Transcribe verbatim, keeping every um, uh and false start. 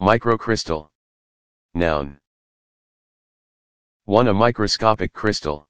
Microcrystal. Noun. one. A microscopic crystal.